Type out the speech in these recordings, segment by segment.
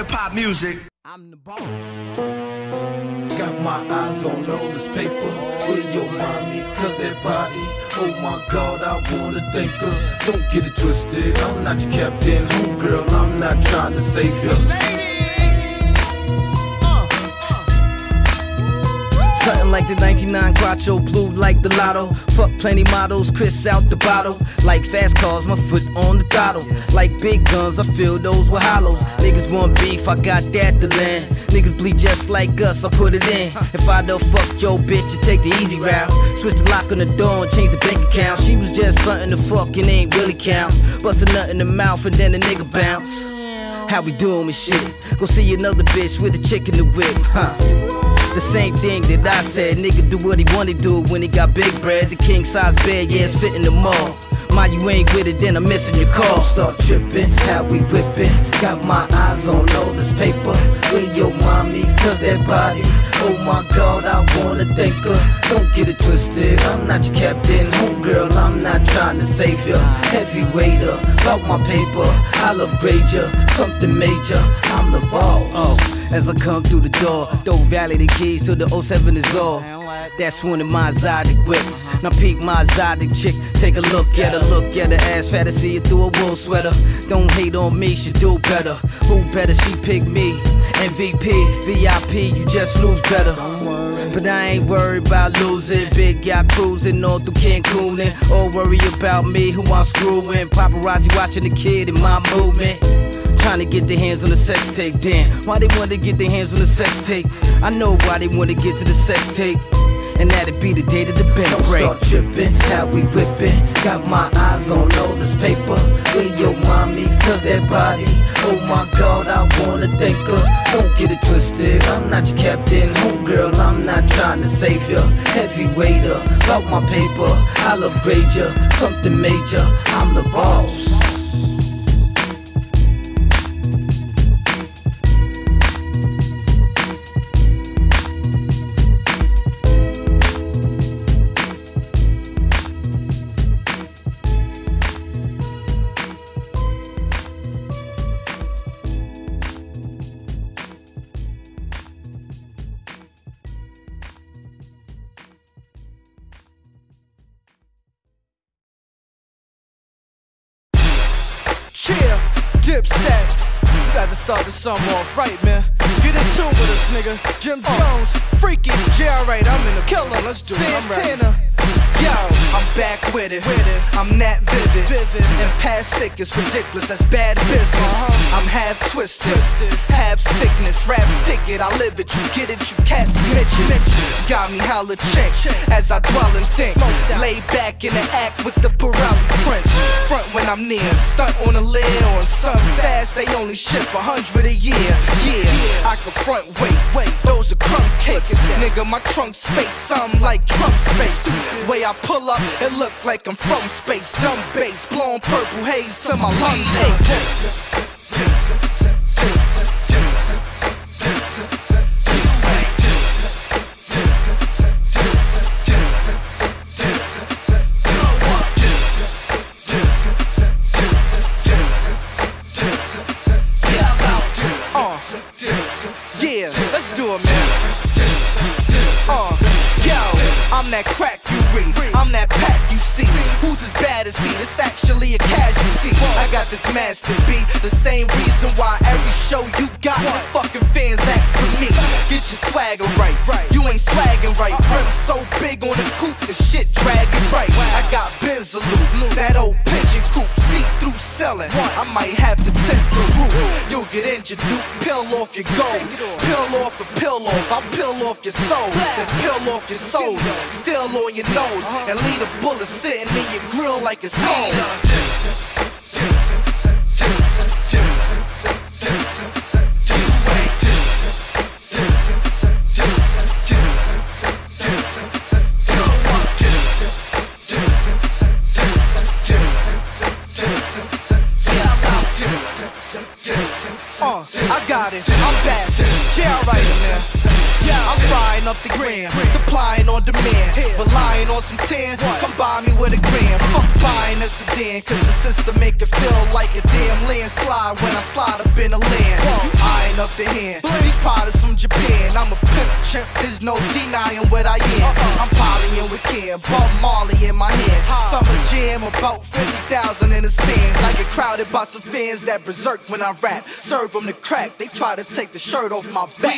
hip-hop music. I'm the boss. Got my eyes on all this paper with your mommy, cause that body, oh my God, I wanna thank her. Don't get it twisted, I'm not your captain. Oh girl, I'm not trying to save you. Something like the 99 Quattro, blue like the Lotto. Fuck plenty models, Chris out the bottle. Like fast cars, my foot on the throttle. Like big guns, I fill those with hollows. Niggas want beef, I got that to land. Niggas bleed just like us, I put it in. If I don't fuck your bitch, you take the easy route. Switch the lock on the door and change the bank account. She was just something to fuck and ain't really count. Bust a nut in the mouth and then the nigga bounce. How we doing with shit? Go see another bitch with a chick in the whip, huh? The same thing that I said, nigga do what he wanna do when he got big bread. The king size bed, yeah, it's fitting them all. My, you ain't with it, then I'm missing your call. Start tripping, how we whipping. Got my eyes on all this paper with your mommy, cause that body, oh my God, I wanna thank her. Don't get it twisted, I'm not your captain. Oh girl, I'm not trying to save ya. Heavy waiter, about my paper, I'll upgrade ya, something major, I'm the boss. As I come through the door, don't valley the keys till the 07 is all. That's one of my exotic whips. Now peek my exotic chick, take a look at her ass fat, I see it through a wool sweater. Don't hate on me, she do better. Who better? She pick me. MVP, VIP, you just lose better. But I ain't worried about losing. Big yacht cruising all through Cancun. Or worry about me, who I'm screwing. Paparazzi watching the kid in my movement. Trying to get their hands on the sex tape, damn. Why they want to get their hands on the sex tape? I know why they want to get to the sex tape. And that'd be the day that the bend break. Don't start tripping, how we whipping. Got my eyes on all this paper with your mommy, cause that body, oh my God, I wanna thank her. Don't get it twisted, I'm not your captain. Oh girl, I'm not trying to save ya. Heavy waiter, about my paper, I'll upgrade ya, something major, I'm the boss. Something off right, man. Get in tune with us, nigga. Jim Jones, Freaky. Yeah, alright, I'm in the killer. Let's do Santana. It. Yo, I'm back with it. I'm that vivid. And past sick is ridiculous. That's bad business. I'm half twisted, half sickness. Rap's ticket, I live it. You cats midgets. Got me hella chick as I dwell and think. Lay back in the act with the Pirelli prints. Front when I'm near, stunt on a lid on something fast. They only ship 100 a year. Yeah, I can front wait. Those are crumb cakes, nigga. My trunk space, something like Trump space. Way I pull up, it look like I'm from space. Dumb bass, blowing purple haze till my lungs ache. That crack you read, I'm that pack you see. Who's as bad as he? It's actually a casualty. I got this master B, the same reason why every show you got the fucking fans ask for me. Get your swagger right, you ain't swagging right. Rim so big on the coupe, the shit dragging right. I got Benzaloop, that old pigeon coupe, see-through selling. I might have to tint the roof. You'll get injured, dude. Peel off your gold, peel off. I'll peel off your soul, then peel off your souls. Still on your nose and leave a bullet sitting in your grill like it's cold. I got it, I'm back, yeah, alright, man. I'm flying up the gram, supplying on demand, relying on some tan. Come buy me with a gram, fuck buying a sedan, cause the system make it feel like a damn landslide when I slide up in the land. Eyeing up the hand. These potters from Japan. I'm a pimp chimp. There's no denying what I am. I'm polying with Ken, Bob Marley in my hand. Summer jam, about 50,000 in the stands. I get crowded by some fans that berserk when I rap. Serve them the crack. They try to take the shirt off my back.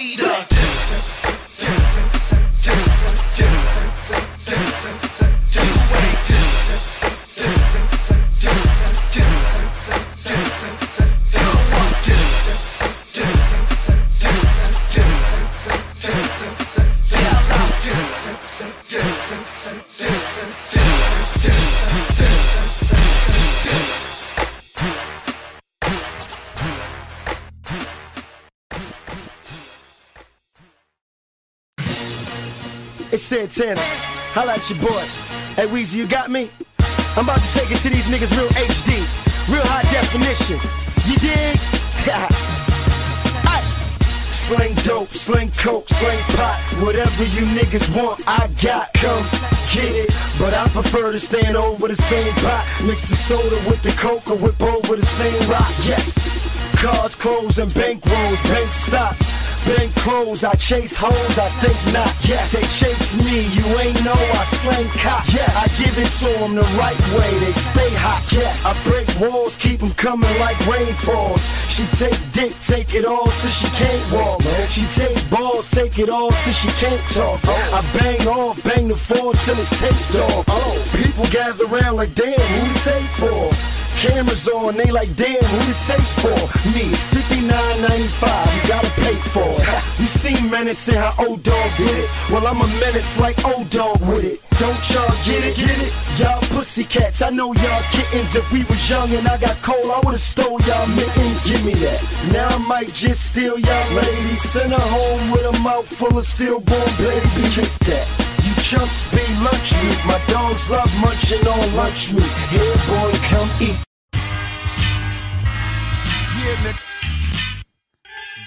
It's Santana, holla at your boy. Hey Weezy, you got me? I'm about to take it to these niggas real HD, real high definition. You dig? Sling dope, sling coke, sling pot. Whatever you niggas want, I got. Come get it. But I prefer to stand over the same pot. Mix the soda with the coke or whip over the same rock. Yes. Cars, clothes, and bank rolls, bank stop. Bank clothes, I chase hoes, I think not. Yes, they chase me, you ain't know I slang cop. Yeah, I give it to them the right way, they stay hot. Yes, I break walls, keep them coming like rainfalls. She take dick, take it all till she can't walk. She take balls, take it all till she can't talk. I bang off, bang the floor till it's taped off. People gather around like, damn, who you take for? Cameras on, they like, damn, who to take for? Me, it's $59.95, you gotta pay for it. You seen menacing how old dog did it. Well, I'm a menace like old dog with it. Don't y'all get it, get it? Y'all pussycats, I know y'all kittens. If we was young and I got cold, I would've stole y'all mittens. Give me that. Now I might just steal y'all ladies. Send her home with a mouth full of stillborn babies. Kiss that. You chumps be lunch meat. My dogs love munching on lunch meat. Here, boy, come eat. Yeah, nigga.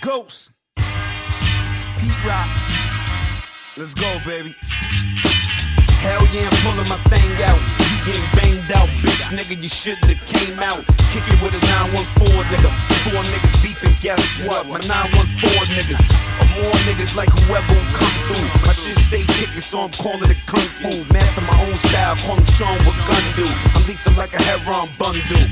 Ghost. Pete Rock. Let's go, baby. Hell yeah, I'm pulling my thing out. You getting banged out, bitch, nigga. You shouldn't have came out. Kick it with a 914, nigga. Four niggas beefing, guess what? My 914 niggas are more niggas like whoever come through. My shit stay kicking, so I'm calling it kung fu. Master my own style, call him Sean what gun do. I'm lethal like a heron bundle.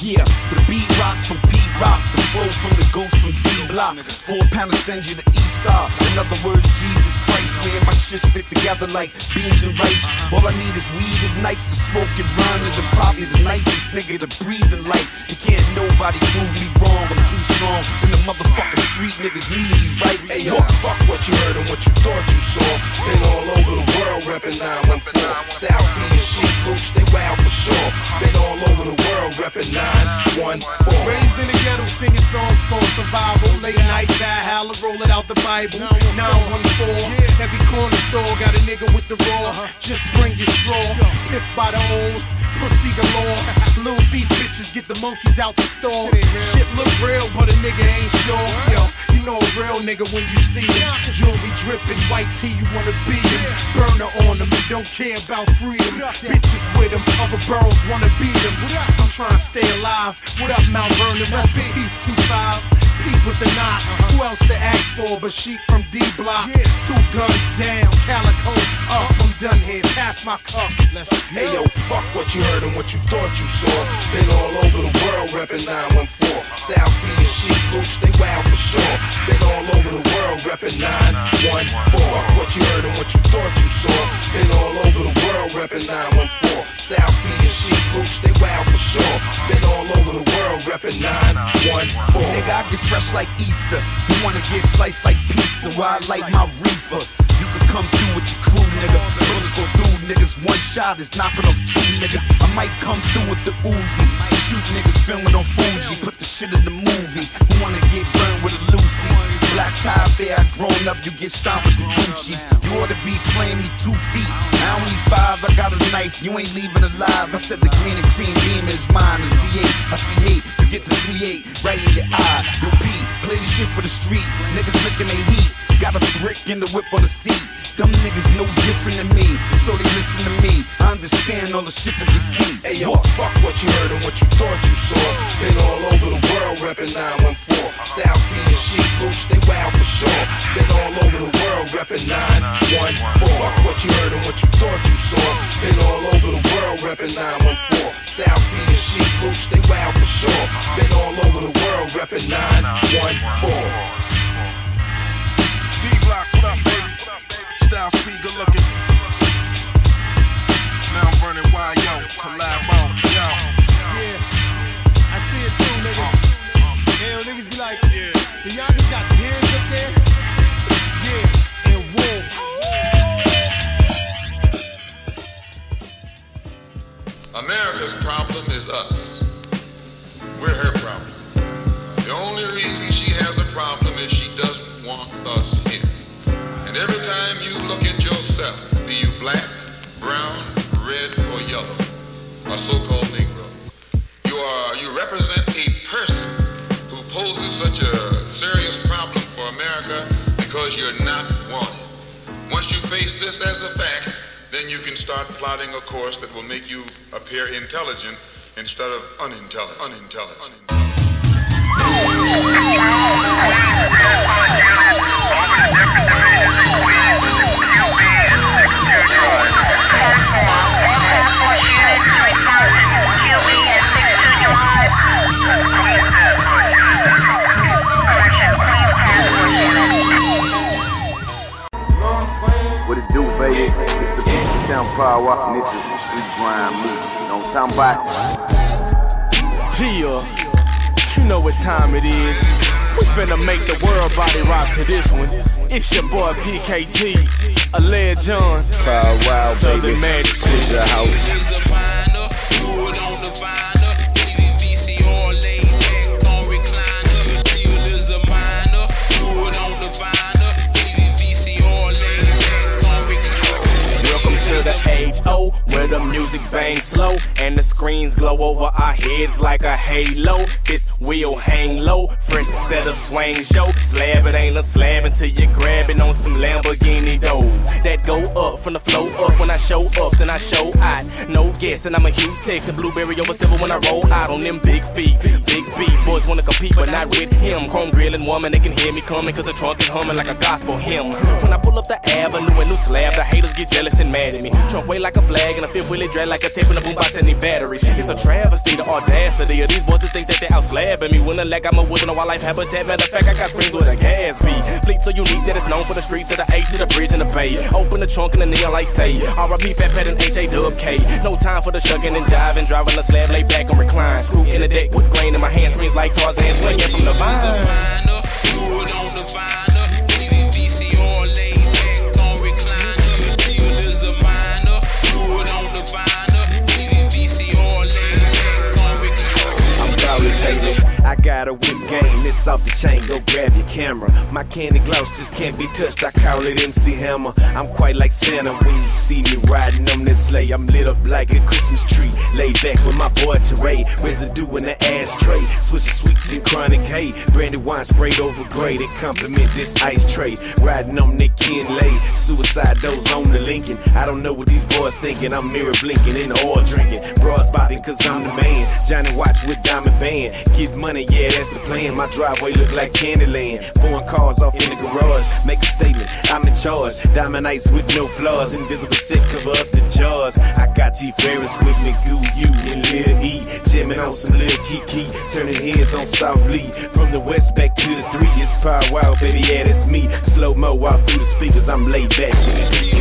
Yeah, the beat rocks from P-Rock, the flow from the ghost from D-Block. 4 pounders send you to Esau. In other words, Jesus Christ, man, my shit stick together like beans and rice. All I need is weed and nights to smoke and run, and I'm probably the nicest nigga to breathe in life. You can't nobody prove me wrong, I'm too strong. In the motherfucking street, niggas need me right. Hey yo, fuck what you heard and what you thought you saw. Been all over the world reppin' 914. South Beach and shit, Luch, they wild for sure. Been all over the world reppin' 914. Raised in the ghetto, singing songs for survival. Late night, die holler, roll it out the Bible. 914, every corner store got a nigga with the raw. Just bring your straw, piff by the holes, pussy galore. Little thief bitches get the monkeys out the store. Shit look real, but a nigga ain't sure. Yo, you know a real nigga when you see him. Jewelry dripping, white tea, you wanna be him. Burner on them, you don't care about freedom. Bitches with them, other girls wanna beat them. I'm trying to stay alive. What up, Mount Vernon? Rest in peace, 25. Pete with the knot. Who else to ask for but Sheik from D-Block? 2 guns down, Calico up. I'm done here. Pass my cup. Let's go. Hey yo, fuck what you heard and what you thought you saw. Been all over the world reppin' 914. South B and Sheik, Luch, they wild for sure. Been all over the world reppin' 914. Fuck what you heard and what you thought you saw. Been all over the world reppin' 914. South B and Sheik, Luch, they wild for sure. Been all over the world reppin' 914. Nigga, I get fresh like Easter. You wanna get sliced like pizza while I light my reefer. You can come through with your crew, nigga. Bullets go through niggas. 1 shot is knocking off 2 niggas. I might come through with the Uzi. Shoot niggas filming on Fuji. Put the shit in the movie. Who wanna get burned with a Lucy? Black tie bear, grown up, you get stomped with the Gucci's. You ought to be playing me 2 feet. I only 5, I got a knife, you ain't leaving alive. I said the green and cream beam is mine, the Z8. I see hate, you get the 3-8 right in your eye. Yo P, play this shit for the street. Niggas licking they heat, got a brick in the whip on the seat. Them niggas no different than me, so they listen to me. I understand all the shit that they see. Hey yo, fuck what you heard and what you thought you saw. Been all over the world reppin' 914. South Beach. reppin' 914. D-Block, what up, baby? Style speed, good looking. Now I'm running YO, collabo, yo. Yeah, I see it too, nigga. Hell, niggas be like, yeah, do y'all just got deers up there? Yeah, and wolves. America's problem is us. We're her problem. The only reason she has a problem is she doesn't want us here. And every time you look at yourself, be you black, brown, red, or yellow, a so-called Negro, you represent a person who poses such a serious problem for America because you're not wanted. Once you face this as a fact, then you can start plotting a course that will make you appear intelligent instead of unintelligent. What it do, baby? It's the sound power walking into the street grind movie. Talking about Gia, you know what time it is. We finna make the world body rock to this one. It's your boy PKT, Alea John, Southern Magic. Switch your house. Welcome to the H.O., where the music bangs slow and the screens glow over our heads like a halo. Fifth wheel hang low, fresh set of swings, yo. Slab it ain't a slab until you're grabbing on some Lamborghini dough. That go up from the flow up. When I show up, then I show out. No guess, and I'm a huge Texan. Blueberry over silver when I roll out on them big feet. Big beat, boys wanna compete, but not with him. Chrome grilling woman, they can hear me coming, cause the trunk is humming like a gospel hymn. When I pull up the avenue, a new slab, the haters get jealous and mad at me. Trunk way like a flag, and a fifth wheel it drag like a tape in a boombox and the batteries. It's a travesty, the audacity of these boys to think that they out slabbing me. When I lag, I'm a wood in a wildlife habitat. Matter of fact, I got screens with a gas beat. Fleet so unique that it's known for the streets, to the A, to the bridge and the bay. Open the trunk and the neon lights say R.I.P. Fat Pat and H.A.W.K. No time for the shucking and jiving, driving the slab, lay back and recline. Screw in the deck with grain in my hand, screens like Tarzan swinging from the vine. I got a whip game, it's off the chain, go grab your camera. My candy gloss just can't be touched, I call it MC Hammer. I'm quite like Santa when you see me riding on this sleigh. I'm lit up like a Christmas tree, laid back with my boy Teray. Residue in the ashtray, switch of sweets and chronic hay. Brandy wine sprayed over gray, they compliment this ice tray. Riding on Nick Kinlay, suicide those on the Lincoln. I don't know what these boys thinking, I'm mirror blinking and oil drinking. Broads bobbing cause I'm the man, Johnny Watch with diamond band. Get money, yeah, that's the plan. My driveway look like Candyland. Foreign cars off in the garage. Make a statement, I'm in charge. Diamond ice with no flaws. Invisible sick, cover up the jaws. I got T. Ferris with me, Goo, you, and Lil E. Jamming on some Lil Kiki. Turning heads on South Lee. From the west back to the three. It's Power Wow, baby, yeah, that's me. Slow mo out through the speakers. I'm laid back with the PKT.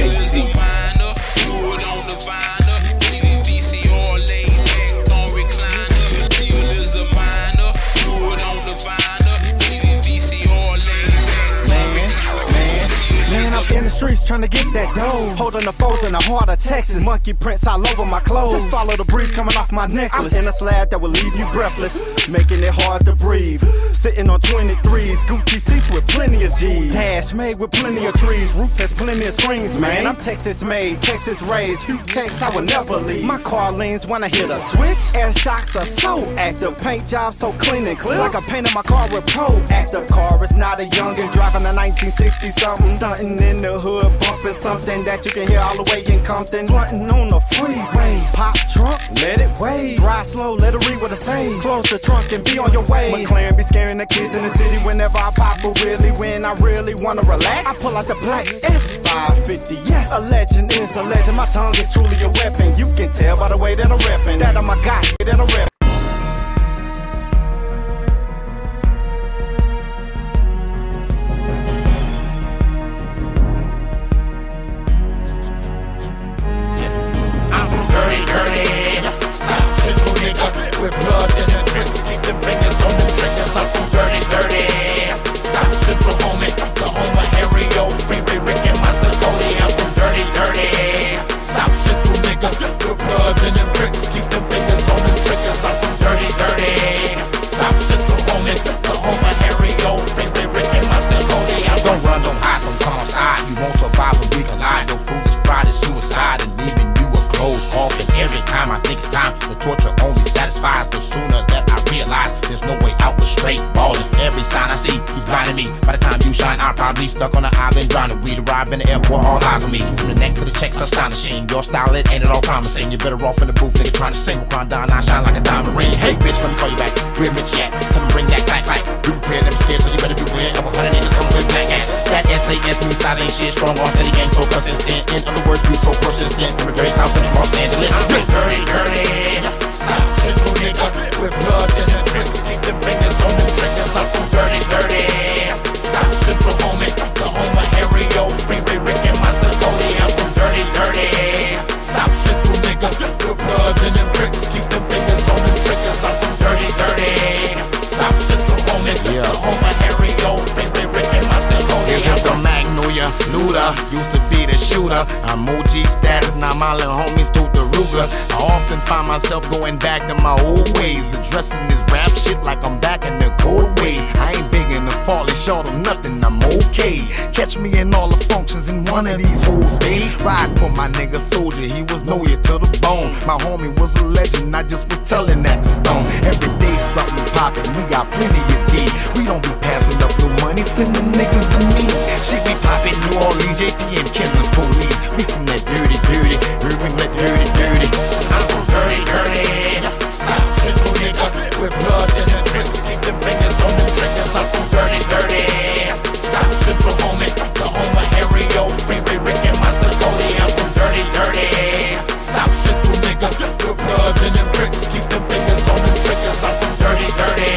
In the streets trying to get that dough, holding the foes in the heart of Texas. Monkey prints all over my clothes, just follow the breeze coming off my necklace. I'm in a slab that will leave you breathless, making it hard to breathe. Sitting on 23s, Gucci seats with plenty of G's. Dash made with plenty of trees, roof has plenty of screens, man. I'm Texas made, Texas raised, huge Tex, I will never leave. My car leans when I hit a switch, air shocks are so active, paint job so clean and clear, like I painted my car with proactive. Car is not a youngin' driving a 1960 something, stuntin' in the hood, bumping something that you can hear all the way in Compton. Bluntin' on the freeway, pop trunk, let it wave. Drive slow, let it read what I say. Close the trunk and be on your way. McLaren be scaring the kids in the city whenever I pop, but really when I really wanna relax, I pull out the black S550. Yes, a legend is a legend. My tongue is truly a weapon. You can tell by the way that I'm reppin'. That I'm a guy that I'm reppin'. falling. Every sign I see, he's blinding me. By the time you shine, I'm probably stuck on an island drowning. We'd arrive in the airport, all eyes on me. From the neck to the checks, astonishing. Your style, it ain't at all promising. You're better off in the booth, nigga, trying to sing. Crown down, I shine like a diamond ring. Hey, bitch, let me call you back. We're Mitch, yeah. Come and bring that clack. We prepared, them scared, so you better beware. Of 100 niggas coming with black ass. That SAS and me side ain't shit. Strong off, any gang so consistent. In other words, we so persistent. From the dirty South Central Los Angeles. I'm a dirty, South Central nigga with blood in the drink. Stick the fingers on the triggers. I'm from dirty, South Central homie. The home of Harrio, Freeway Rick and Master Cody. I'm from dirty, South Central nigga with blood in the drink. Stick the fingers on the triggers. I'm from dirty, South Central homie. Yeah. The home of Harrio, Freeway Rick and Master Cody. Yeah, I'm from Magnolia, Luda. Used to be the shooter. I'm OG status. Now my little homies do the Ruger. I often find myself going back to my old ways, addressing this rap shit like I'm back in the cold ways. I ain't begging to fall short of nothing, I'm okay. Catch me in all the functions in one of these whole days. Ride for my nigga Soldier, he was know you to the bone. My homie was a legend, I just was telling that to Stone. Every day something poppin', we got plenty of D. We don't be passing up no money, send them niggas to me. Shit be poppin', New Orleans, JP and killing the police. We from that dirty. I'm from dirty, South Central nigga with blood in the drink, stick the fingers on the triggers. I'm from dirty, South Central homie, the home of Harrio, Freeway Rick and Master Cody. I'm from dirty, South Central nigga with blood in the drink, stick the fingers on the triggers. I'm from dirty,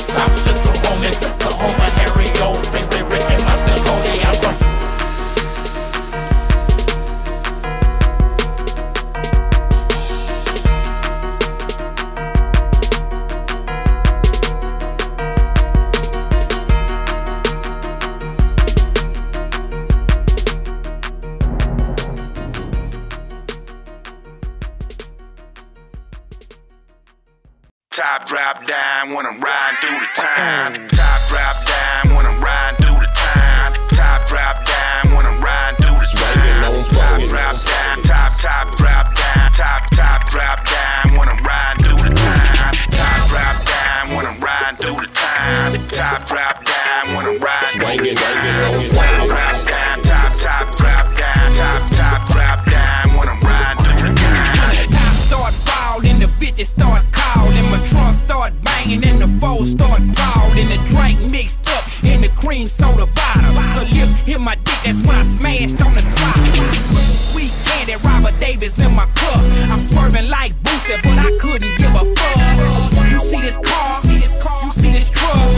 South Central homie, the home of Harrio, Freeway Rick and Master Cody. I'm from top drop dime when I'm riding through the time. Top drop dime when I'm riding through the time. Top drop dime when I'm riding through the time. Top drop dime, top drop dime, top drop dime when I'm riding through the time. Top drop dime when I'm riding through the time. Top drop dime when I'm riding through the time. Top drop dime, top drop dime, top drop dime when I'm riding through the time. When the top start falling, the bitches start calling, my trunk start banging and the foes start crawling. The drink mixed up in the cream soda bottle. Her lips hit my dick, that's when I smashed on the throttle. Sweet candy, Robert Davis in my cup. I'm swerving like Boosie, but I couldn't give a fuck. You see this car? You see this truck?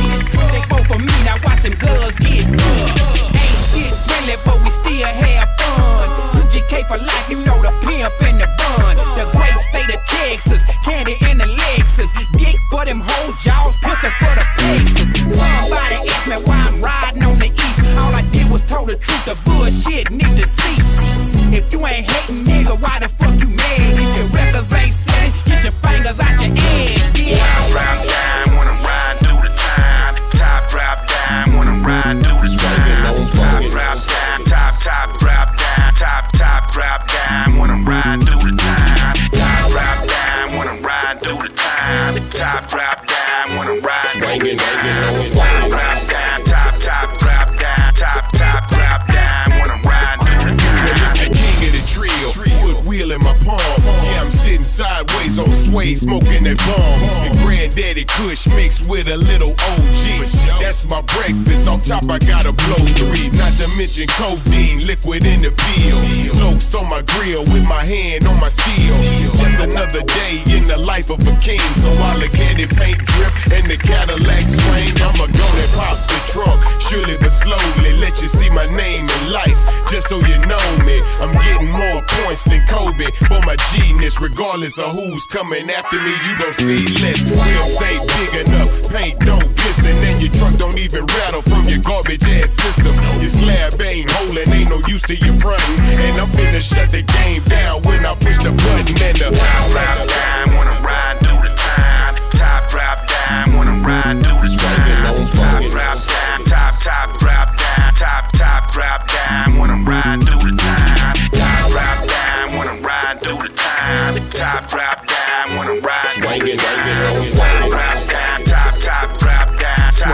They both for me, now watch them guns get up. Ain't shit really, but we still have fun. UGK for life, you know the pimp and the bun. The great state of Texas, candy in the Lexus. Dick for them whole jaws, pistol for the plexus. Somebody asked me why I'm riding on the east. All I did was told the truth, the bullshit need to cease. If you ain't hating, nigga, why the fuck you mad? If your records ain't sitting, get your fingers out your ass, bitch. Top drop dime when I'm riding through the time. Top drop dime when I'm riding through the time. Top drop dime, top drop dime, top drop dime when I'm riding through the time. Top drop dime when I'm riding through the time. Top drop dime when I'm riding through the time. Top drop dime, top drop dime, top drop dime when I'm riding through the time. It's the king of the drill, wood wheel in my palm. Yeah, I'm sitting sideways on sway, smoking that bomb. And Granddaddy Kush mixed with a little OG. That's my breakfast. Off top, I gotta blow three. Not to mention codeine, liquid in the pill. Locs on my grill with my hand on my steel. Just another day in the life of a king. So while the candy paint drip and the Cadillac swing, I'ma go and pop the trunk. Surely but slowly, let you see my name in lights. Just so you know me, I'm getting more points than Kobe for my genius. Regardless of who's coming after me, you gon' see less. Wheels ain't big enough, paint don't glisten, and your truck don't even rattle from your garbage ass system. Your slab ain't holding, ain't no use to your frontin', and I'm finna shut the game down when I push the button. And the top drop dime when I'm riding through the time. Top drop dime when I'm riding through the time. Top drop dime, top drop dime, top drop dime when I'm riding through the time. Top drop dime when I'm riding through the time. Top drop dime when I'm riding through the time. Top drop dime, top drop dime, top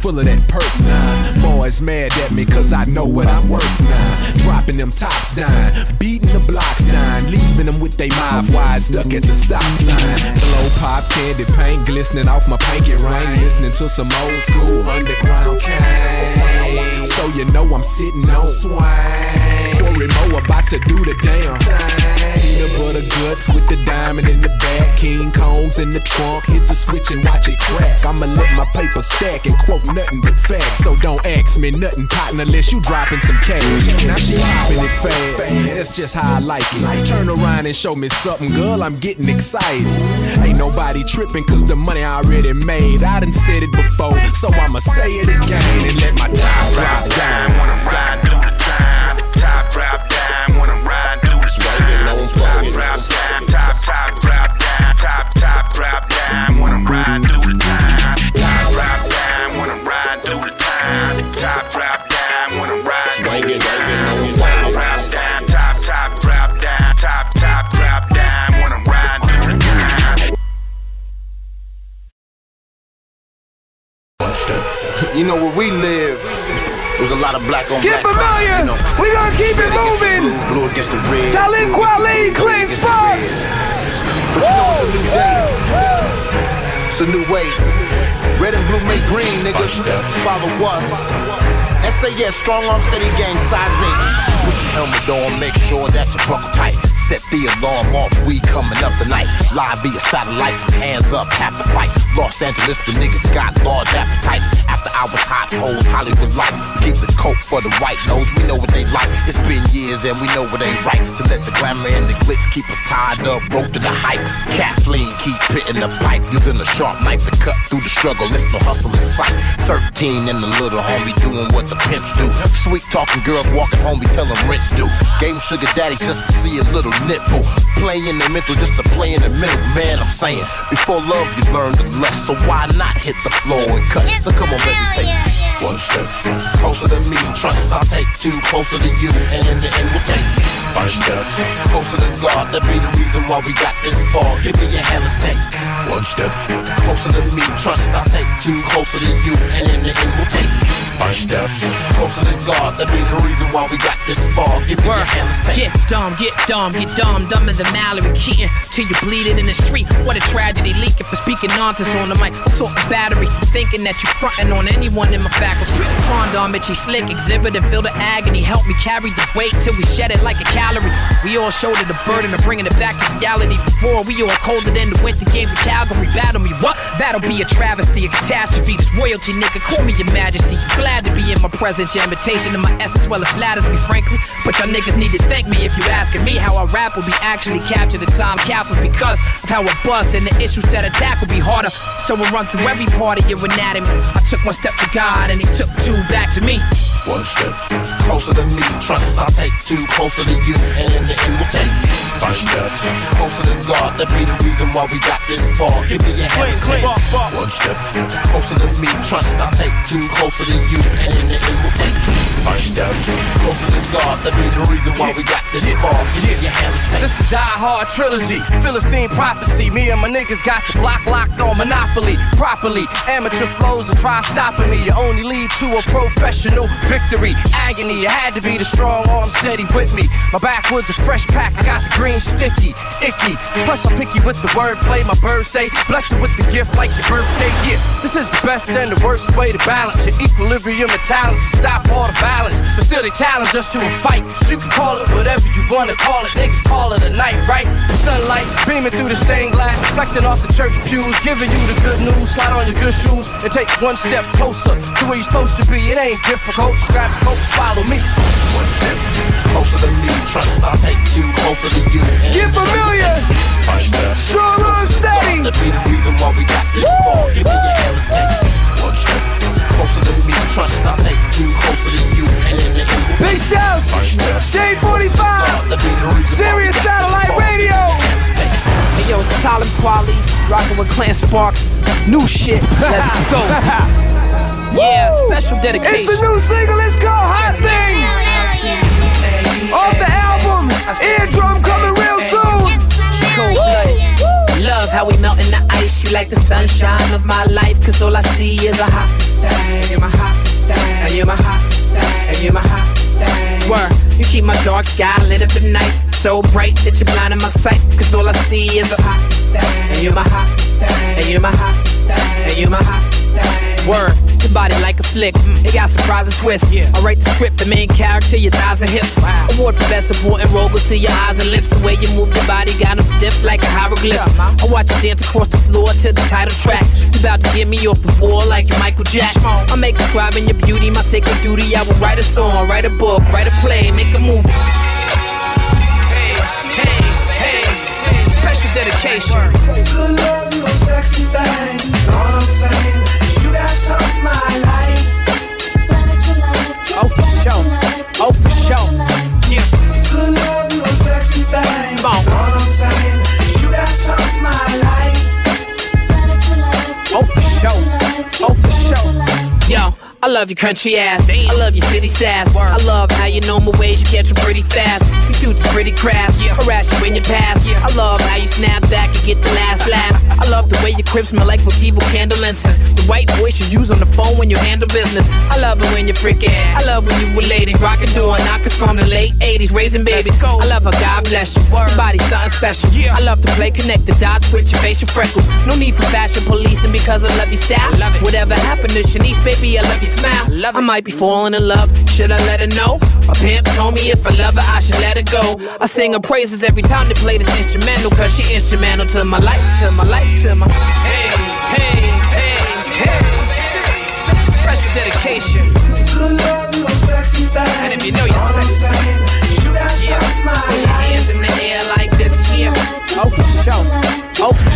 full of that perk now. Boys mad at me cause I know what I'm worth now. Dropping them tops down, beating the blocks down, leaving them with they mind wide stuck at the stop sign. Blow pop candy paint glistening off my pinky ring, listening to some old school underground cane. So you know I'm sitting on swine. Corey Moe about to do the damn thing. Peanut butter guts with the diamond in the back, King Combs in the trunk, hit the switch and watch it crack. I'ma let my paper stack and quote nothing but facts, so don't ask me nothing, partner, unless you dropping some cash. Now she hopping it fast, that's just how I like it. Turn around and show me something, girl, I'm getting excited. Ain't nobody tripping cause the money I already made. I done said it before, so I'ma say it again and let my top drop down when I'm riding through the time. The top drop down when I'm riding through this wave. Top drop down, top drop down, top drop down when I'm riding through the time. Top drop down when I'm riding through the time. Top drop down when I'm riding through the time. Top drop down, top drop down, top drop down when I'm riding through the time. One step. You know where we live. There's a lot of black on get black. Get familiar! You know, we gonna keep it moving! Blue against the red. Talib Kweli, Clean Sparks! But you know it's a new day. It's a new way. Red and blue make green, nigga. Follow us. SAS, strong arm, steady gang, size 8. Put your helmet on, make sure that you buckle tight. Set the alarm off, we coming up tonight. Live via satellite, hands up, half the fight. Los Angeles, the niggas got large appetites. After hours, hot holes, Hollywood life. Keep the coke for the white nose, we know what they like. It's been years and we know it ain't right to let the glamour and the glitz keep us tied up, rope to the hype. Kathleen keep pitting the pipe, using a sharp knife to cut through the struggle. It's no hustle in sight. 13 and the little homie doing what the pimps do. Sweet talking girls walking home, we tell them rents do. Game sugar daddies just to see a little nipple, playing the mental just to play in the middle. Man, I'm saying, before love you learn the lust, so why not hit the floor and cut? So come on, baby, take one step closer to me. Trust I'll take two closer to you, and in the end we'll take first step closer to God. That be the reason why we got this far. Give me your hand, let's take one step closer to me. Trust I'll take two closer to you, and in the end we'll take first step closer to God. That be the reason why we got this far. Give me your hand, let's take. Get dumb, get dumb, get dumb, dumber than Mallory Keaton, till you bleeding in the street. What a tragedy, leaking for speaking nonsense on the mic. Assault the battery, thinking that you're fronting on anyone in my faculty. Condom, itchy, slick, exhibit and feel the agony. Help me carry the weight till we shed it like a calorie. We all shoulder the burden of bringing it back to reality. Before we all colder than the winter games of Calgary. Battle me, what? That'll be a travesty, a catastrophe. This royalty nigga, call me your majesty. Glad to be in my presence, your invitation to my essence, well it flatters me frankly. But y'all niggas need to thank me if you asking me how I rap will be actually captured in time capsules because of how I bust and the issues that attack will be harder. So I run through every part of your anatomy. I took one step to God and he took two back to me. One step closer to me, trust I'll take two closer to you, and in the end we'll take first step closer to God. That be the reason why we got this far. Give me your hands, take one step closer to me, trust I'll take two closer to you, and in the end we'll take first step closer to God. That be the reason why we got this far. Give me your hands, take. This is Die Hard Trilogy, Philistine Prophecy. Me and my niggas got the block locked on Monopoly properly. Amateur flows and try stopping me, you only lead to a professional victory. Agony, it had to be the strong arm steady with me. My backwoods a fresh pack, I got the green sticky, icky. Plus I'm picky with the wordplay, my birds say. Bless it with the gift like your birthday gift. This is the best and the worst way to balance your equilibrium and talents to stop all the violence. But still they challenge us to a fight. You can call it whatever you wanna call it, niggas call it a night, right? The sunlight beaming through the stained glass, reflecting off the church pews, giving you the good news. Slide on your good shoes and take one step closer to where you're supposed to be. It ain't difficult, grab the coat, follow me. One step closer to me, trust I'll take two closer to you. Get familiar, strong arm steady. That be the reason why we got this far. Give me your hand, let's take one step closer to me, trust I'll take two closer to you. Big shouts, Shade 45, Sirius Satellite Radio. Hey yo, it's Talib Kweli, rocking with Clan Sparks. New shit, let's go. Yeah, special dedication. It's a new single, it's called Hot Thing. Off the album, Eardrum coming real soon. Cold blooded. Love how we melting the ice. You you like the sunshine of my life, cause all I see is a hot thing. You're my hot thing, you're my hot thing, you're my hot thing. Word, you keep my dark sky lit up at night, so bright that you're blind in my sight, cause all I see is a hot thing. You're my hot thing, you're my hot thing, you're my hot thing. Word, your body like a flick, it got surprise and twist. Yeah. I write the script, the main character, your thighs and hips. Wow. Award for best supporting role, go to your eyes and lips. The way you move your body got them stiff like a hieroglyph. Yeah, I watch you dance across the floor to the title track. You about to get me off the wall like Michael Jack. I make describing your beauty my sacred duty. I will write a song, write a book, write a play, make a movie. Hey, hey, hey, hey. Special dedication. Good love, you a sexy thing. All I'm saying is you got something. Oh, for sure. Yeah. Good love, you a sexy thing. Come on. All I'm saying is you got something I like. Oh, for sure. Oh, for sure. Yo, I love your country ass. Damn. I love your city sass. Word. I love how you know my ways. You catch them pretty fast. These dudes are pretty crass. Yeah. Harass you in your past. Yeah. I love how you snap back and get the last laugh. I love the way your crib smell like Votivo candle incense. The white voice you use on the phone when you handle business. I love it when you're freaking. I love when you related. Rockin' door knockers from the late 80s, raising babies. I love how God bless you. Word. Your body's something special. Yeah. I love to play connect the dots with your facial freckles. No need for fashion policing because I love your style. Love it. Whatever happened to Shanice, baby, I love you. Smile. Love I might be falling in love. Should I let her know? A pimp told me if I love her, I should let her go. I sing her praises every time they play this instrumental, cause she instrumental to my life, to my life, to my. Hey, hey, hey, hey. Special dedication. Good love, you a sexy thing. And if you know you're sexy, you got something. Put your hands in the air like this here. Oh, for sure. Oh, for